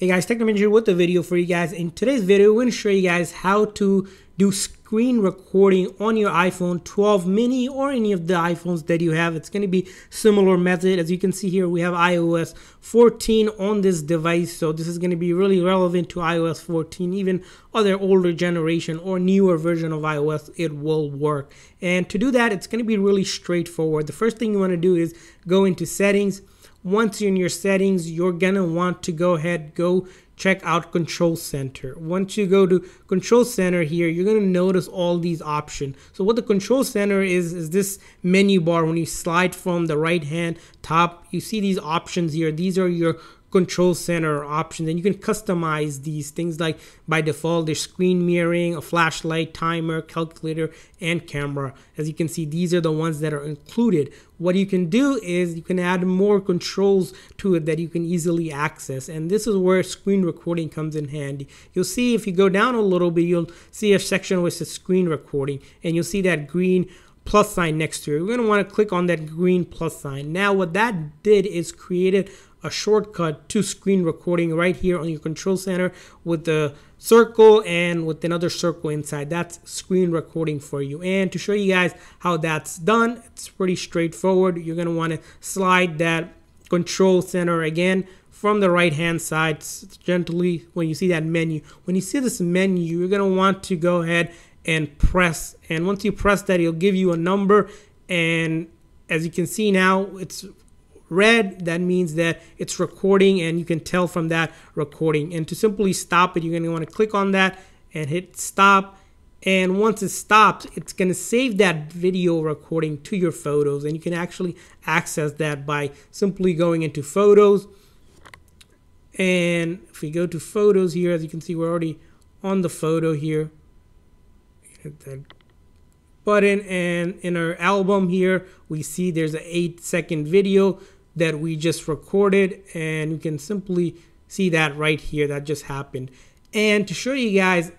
Hey guys, Technomentary with a video for you guys. In today's video, we're going to show you guys how to do screen recording on your iPhone 12 mini or any of the iPhones that you have. It's going to be similar method. As you can see here, we have iOS 14 on this device. So this is going to be really relevant to iOS 14, even other older generation or newer version of iOS, it will work. And to do that, it's going to be really straightforward. The first thing you want to do is go into settings. Once you're in your settings, you're gonna want to go check out Control Center. Once you go to Control Center here, you're gonna notice all these options. So what the Control Center is this menu bar. When you slide from the right hand top, you see these options here. These are your Control Center options, and you can customize these things. Like by default, there's screen mirroring, a flashlight, timer, calculator, and camera. As you can see, these are the ones that are included. What you can do is you can add more controls to it that you can easily access, and this is where screen recording comes in handy. You'll see if you go down a little bit, you'll see a section which says screen recording, and you'll see that green plus sign next to it. We're going to want to click on that green plus sign. Now what that did is created a shortcut to screen recording right here on your Control Center with the circle and with another circle inside. That's screen recording for you. And to show you guys how that's done, it's pretty straightforward. You're going to want to slide that Control Center again from the right hand side gently. When you see that menu, you're going to want to go ahead and press, and once you press that, it'll give you a number, and as you can see now it's red. That means that it's recording, and you can tell from that recording. And to simply stop it, you're going to want to click on that and hit stop. And once it stops, it's going to save that video recording to your photos, and you can actually access that by simply going into photos. And if we go to photos here, as you can see, we're already on the photo here. Hit that button, and in our album here, we see there's an 8-second video that we just recorded, and you can simply see that right here that just happened. And to show you guys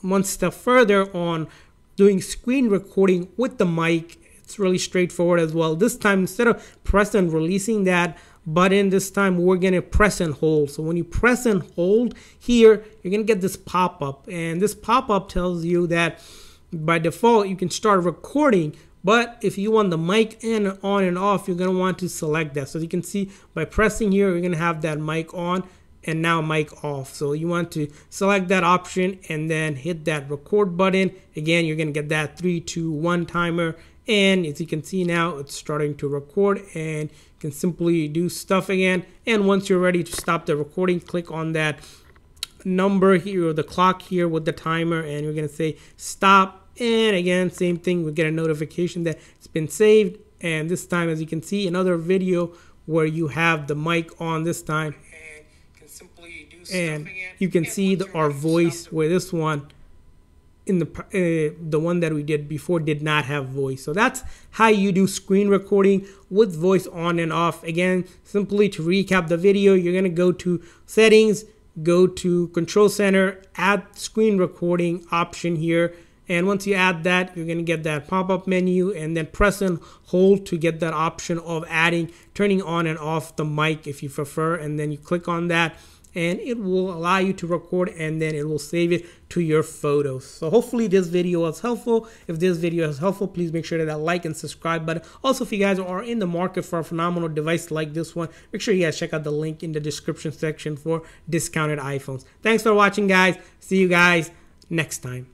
one step further on doing screen recording with the mic, it's really straightforward as well. This time, instead of press and releasing that button, this time we're going to press and hold. So when you press and hold here, you're going to get this pop-up, and this pop-up tells you that by default you can start recording. But if you want the mic in on and off, you're going to want to select that. So you can see by pressing here, you're going to have that mic on and now mic off. So you want to select that option and then hit that record button. Again, you're going to get that 3, 2, 1 timer, and as you can see now, it's starting to record, and you can simply do stuff again. And once you're ready to stop the recording, click on that number here or the clock here with the timer, and we're going to say stop. And again, same thing, we get a notification that it's been saved, and this time, as you can see, another video where you have the mic on this time, and you can simply do stuff again. You can see our voice, where this one in the one that we did before did not have voice. So that's how you do screen recording with voice on and off. Again, simply to recap the video, you're going to go to settings, go to Control Center, add screen recording option here, and once you add that, you're going to get that pop-up menu, and then press and hold to get that option of adding, turning on and off the mic if you prefer, and then you click on that, and it will allow you to record, and then it will save it to your photos. So hopefully this video was helpful. If this video is helpful, please make sure that like and subscribe button. Also, if you guys are in the market for a phenomenal device like this one, make sure you guys check out the link in the description section for discounted iPhones. Thanks for watching, guys. See you guys next time.